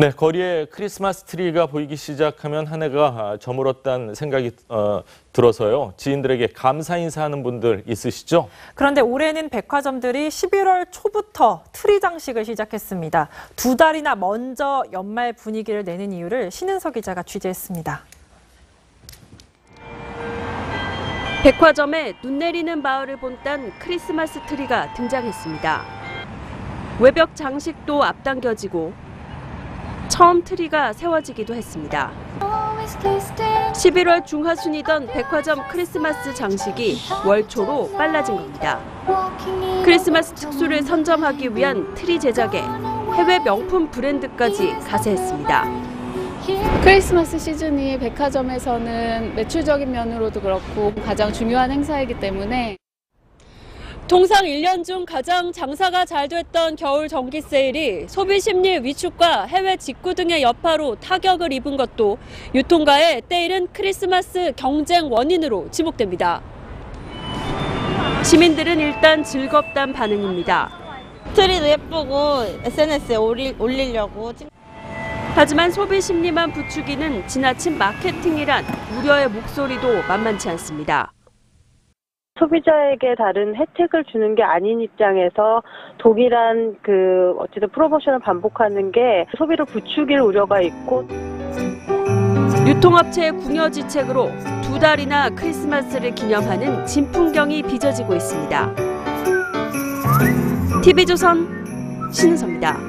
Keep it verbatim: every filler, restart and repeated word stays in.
네, 거리에 크리스마스 트리가 보이기 시작하면 한 해가 저물었다는 생각이 어, 들어서요. 지인들에게 감사 인사하는 분들 있으시죠? 그런데 올해는 백화점들이 십일월 초부터 트리 장식을 시작했습니다. 두 달이나 먼저 연말 분위기를 내는 이유를 신은석 기자가 취재했습니다. 백화점에 눈 내리는 마을을 본딴 크리스마스 트리가 등장했습니다. 외벽 장식도 앞당겨지고 처음 트리가 세워지기도 했습니다. 십일월 중하순이던 백화점 크리스마스 장식이 월 초로 빨라진 겁니다. 크리스마스 특수를 선점하기 위한 트리 제작에 해외 명품 브랜드까지 가세했습니다. 크리스마스 시즌이 백화점에서는 매출적인 면으로도 그렇고 가장 중요한 행사이기 때문에 통상 일 년 중 가장 장사가 잘 됐던 겨울 전기 세일이 소비 심리 위축과 해외 직구 등의 여파로 타격을 입은 것도 유통가의 때이른 크리스마스 경쟁 원인으로 지목됩니다. 시민들은 일단 즐겁단 반응입니다. 트리도 예쁘고 에스엔에스에 올리려고. 하지만 소비 심리만 부추기는 지나친 마케팅이란 우려의 목소리도 만만치 않습니다. 소비자에게 다른 혜택을 주는 게 아닌 입장에서 동일한 그 어쨌든 프로모션을 반복하는 게 소비를 부추길 우려가 있고. 유통업체의 궁여지책으로 두 달이나 크리스마스를 기념하는 진풍경이 빚어지고 있습니다. 티비조선 신은석입니다.